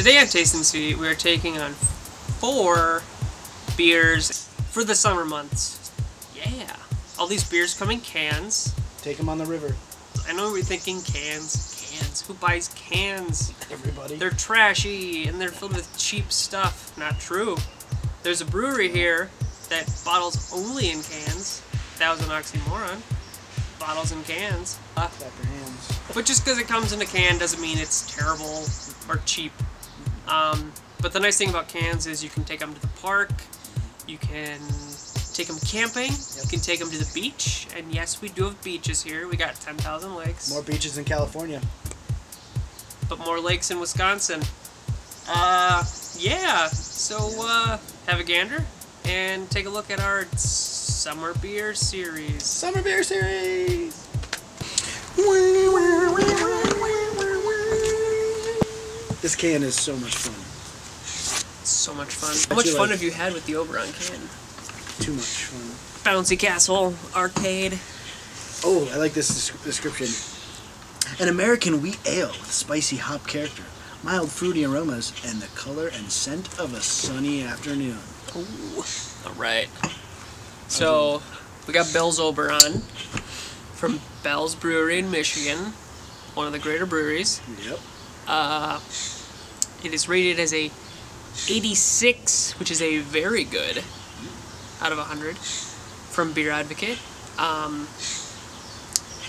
Today on Tasting Sweet, we are taking on 4 beers for the summer months. Yeah. All these beers come in cans. Take them on the river. I know we're thinking cans. Who buys cans? Everybody. They're trashy and they're filled with cheap stuff. Not true. There's a brewery here that bottles only in cans. That was an oxymoron. Bottles and cans. But just because it comes in a can doesn't mean it's terrible or cheap. But the nice thing about cans is you can take them to the park, you can take them camping, you can take them to the beach, and yes, we do have beaches here. We got 10,000 lakes. More beaches in California. But more lakes in Wisconsin. Yeah, so have a gander and take a look at our summer beer series. Summer beer series! This can is so much fun. So much fun. How much fun have you had with the Oberon can? Too much fun. Bouncy castle, arcade. Oh, I like this description. An American wheat ale with spicy hop character, mild fruity aromas, and the color and scent of a sunny afternoon. Ooh. All right. So we got Bell's Oberon from Bell's Brewery in Michigan, one of the greater breweries. Yep. It is rated as a 86, which is a very good out of 100 from Beer Advocate.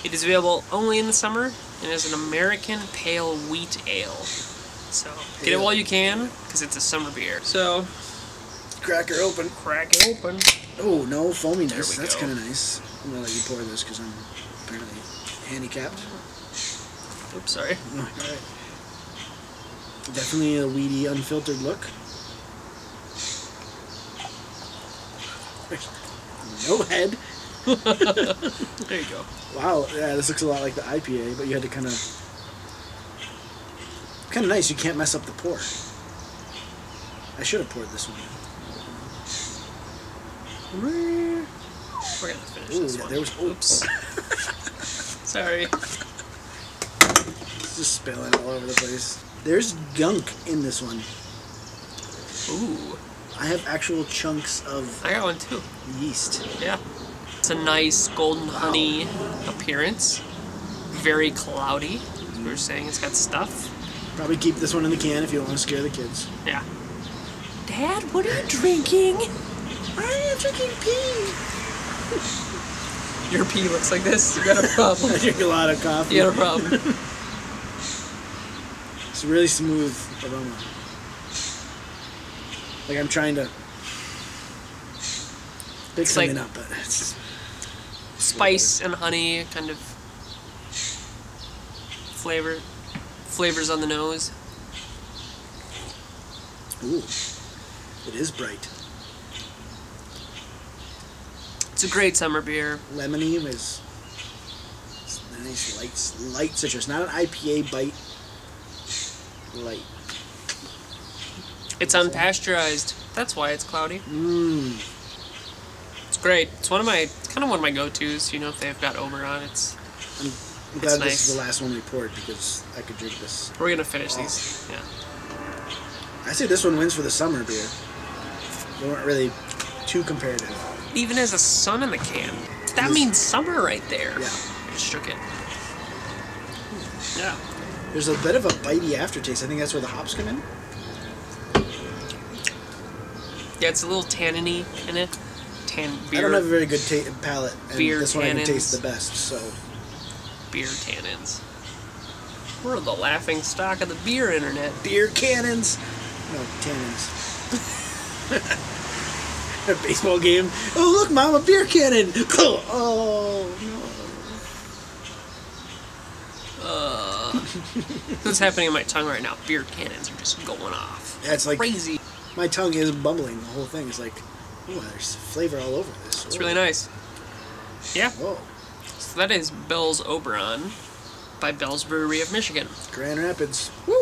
It is available only in the summer and is an American pale wheat ale. So get it while you can because it's a summer beer. So crack it open. Crack it open. Oh, no foaminess. That's kind of nice. I'm gonna let you pour this because I'm apparently handicapped. Oops, sorry. All right. Definitely a weedy, unfiltered look. No head. There you go. Wow, yeah, this looks a lot like the IPA, but you had to kind of nice. You can't mess up the pour. I should have poured this one. We're gonna finish this one. There was oops. Sorry. Just spilling all over the place. There's gunk in this one. Ooh. I have actual chunks of... I got one too. Yeast. Yeah. It's a nice golden honey appearance. Very cloudy. As we were saying, it's got stuff. Probably keep this one in the can if you don't want to scare the kids. Yeah. Dad, what are you drinking? I am drinking pee. Your pee looks like this. You got a problem. I drink a lot of coffee. You got a problem. It's really smooth aroma. Like I'm trying to pick something up, but it's spice and honey kind of flavors on the nose. Ooh, it is bright. It's a great summer beer. Lemony is nice, light citrus. Not an IPA bite. Light. It's unpasteurized. That's why it's cloudy. Mmm. It's great. It's kind of one of my go-tos. You know, if they've got Oberon, I'm glad nice. This is the last one we poured because I could drink this. We're gonna finish these. Yeah. I say this one wins for the summer beer. They weren't really too comparative. It even has a sun in the can. That means summer right there. Yeah. I shook it. Yeah. There's a bit of a bitey aftertaste. I think that's where the hops come in. Yeah, it's a little tanniny in it. Beer. I don't have a very good palate, and this one I can taste the best. So, beer tannins. We're the laughing stock of the beer internet. Beer cannons. No tannins. A baseball game. Oh look, Mom, a beer cannon. Oh no. What's happening in my tongue right now? Beer cannons are just going off. Yeah, it's like crazy. My tongue is bumbling. The whole thing is like, oh, there's flavor all over this. It's really nice. Yeah. Whoa. So that is Bell's Oberon by Bell's Brewery of Michigan. Grand Rapids. Woo!